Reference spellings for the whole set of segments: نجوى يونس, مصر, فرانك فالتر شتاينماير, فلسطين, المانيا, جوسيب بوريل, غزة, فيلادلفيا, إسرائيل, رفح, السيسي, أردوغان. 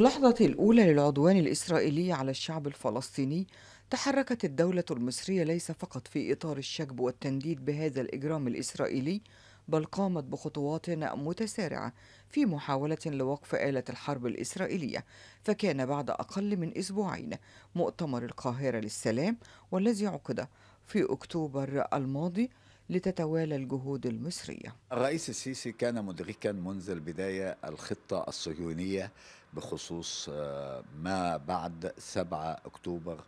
اللحظة الأولى للعدوان الإسرائيلي على الشعب الفلسطيني تحركت الدولة المصرية ليس فقط في إطار الشجب والتنديد بهذا الإجرام الإسرائيلي، بل قامت بخطوات متسارعة في محاولة لوقف آلة الحرب الإسرائيلية. فكان بعد أقل من أسبوعين مؤتمر القاهرة للسلام، والذي عقد في أكتوبر الماضي لتتوالى الجهود المصرية. الرئيس السيسي كان مدركا منذ البداية الخطة الصهيونية بخصوص ما بعد 7 أكتوبر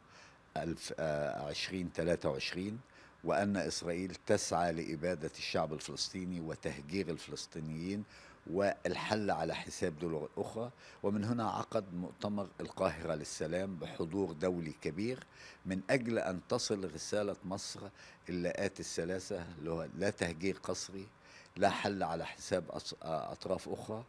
2023، وأن إسرائيل تسعى لإبادة الشعب الفلسطيني وتهجير الفلسطينيين والحل على حساب دول أخرى. ومن هنا عقد مؤتمر القاهرة للسلام بحضور دولي كبير من أجل أن تصل رسالة مصر اللاءات الثلاثة، لا تهجير قسري، لا حل على حساب أطراف أخرى،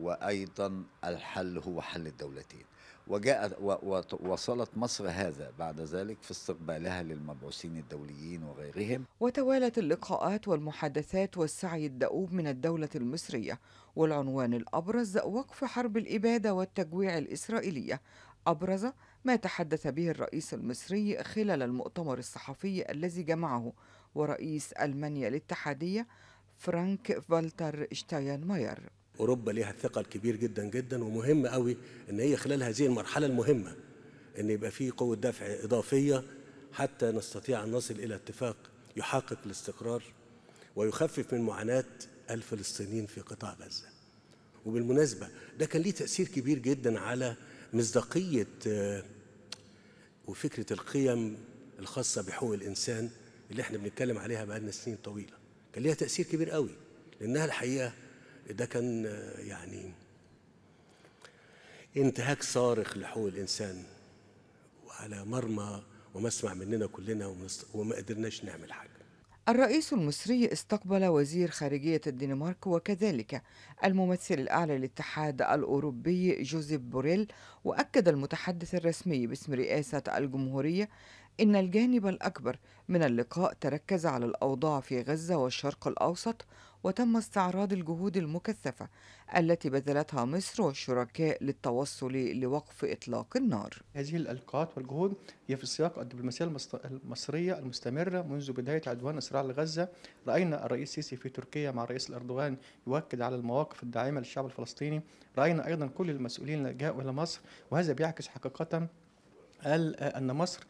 وأيضا الحل هو حل الدولتين. وجاءت ووصلت مصر هذا بعد ذلك في استقبالها للمبعوثين الدوليين وغيرهم. وتوالت اللقاءات والمحادثات والسعي الدؤوب من الدولة المصرية، والعنوان الأبرز وقف حرب الإبادة والتجويع الإسرائيلية، أبرز ما تحدث به الرئيس المصري خلال المؤتمر الصحفي الذي جمعه ورئيس ألمانيا الاتحادية فرانك فالتر شتاينماير. أوروبا ليها ثقل كبير جدا جدا، ومهم قوي إن هي خلال هذه المرحلة المهمة إن يبقى في قوة دفع إضافية حتى نستطيع أن نصل إلى اتفاق يحقق الاستقرار ويخفف من معاناة الفلسطينيين في قطاع غزة. وبالمناسبة ده كان ليه تأثير كبير جدا على مصداقية وفكرة القيم الخاصة بحقوق الإنسان اللي احنا بنتكلم عليها بقالنا سنين طويلة. كان ليها تأثير كبير قوي، لأنها الحقيقة ده كان يعني انتهاك صارخ لحقوق الإنسان وعلى مرمى ومسمع مننا كلنا، وما قدرناش نعمل حاجة. الرئيس المصري استقبل وزير خارجية الدنمارك وكذلك الممثل الأعلى للاتحاد الأوروبي جوسيب بوريل، وأكد المتحدث الرسمي باسم رئاسة الجمهورية إن الجانب الأكبر من اللقاء تركز على الأوضاع في غزة والشرق الأوسط، وتم استعراض الجهود المكثفة التي بذلتها مصر والشركاء للتوصل لوقف إطلاق النار. هذه الألقاءات والجهود هي في سياق الدبلوماسية المصرية المستمرة منذ بداية عدوان إسرائيل لغزة. رأينا الرئيس السيسي في تركيا مع الرئيس أردوغان يؤكد على المواقف الداعمة للشعب الفلسطيني. رأينا أيضا كل المسؤولين لجأوا إلى مصر، وهذا بيعكس حقيقة قال أن مصر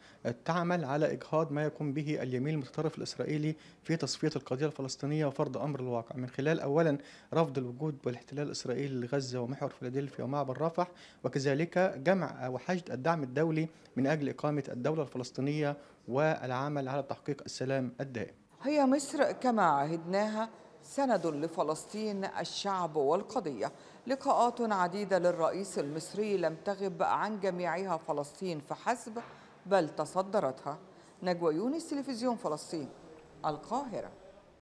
تعمل على إجهاض ما يقوم به اليمين المتطرف الإسرائيلي في تصفية القضية الفلسطينية وفرض أمر الواقع، من خلال أولا رفض الوجود والاحتلال الإسرائيلي لغزة ومحور فيلادلفيا ومعبر رفح، وكذلك جمع وحشد الدعم الدولي من أجل إقامة الدولة الفلسطينية والعمل على تحقيق السلام الدائم. هي مصر كما عهدناها سند لفلسطين، الشعب والقضية. لقاءات عديدة للرئيس المصري لم تغب عن جميعها فلسطين فحسب، بل تصدرتها. نجوى يونس، تلفزيون فلسطين، القاهرة.